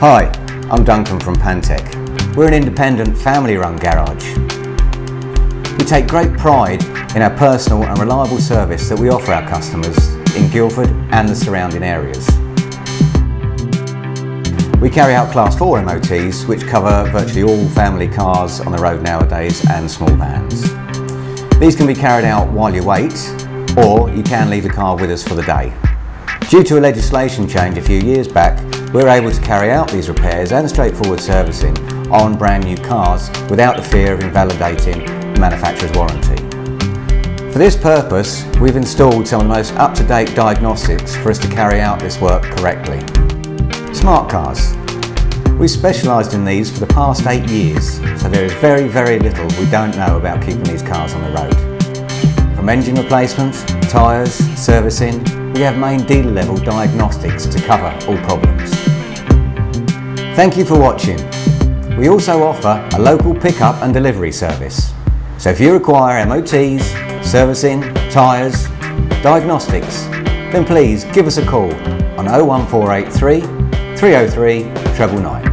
Hi, I'm Duncan from Pantech. We're an independent family-run garage. We take great pride in our personal and reliable service that we offer our customers in Guildford and the surrounding areas. We carry out Class 4 MOTs, which cover virtually all family cars on the road nowadays and small vans. These can be carried out while you wait, or you can leave the car with us for the day. Due to a legislation change a few years back, we're able to carry out these repairs and straightforward servicing on brand new cars without the fear of invalidating the manufacturer's warranty. For this purpose, we've installed some of the most up-to-date diagnostics for us to carry out this work correctly. Smart Cars. We've specialised in these for the past 8 years, so there is very little we don't know about keeping these cars on the road. From engine replacements, tyres, servicing, we have main dealer level diagnostics to cover all problems. Thank you for watching. We also offer a local pickup and delivery service. So if you require MOTs, servicing, tyres, diagnostics, then please give us a call on 01483 303 999.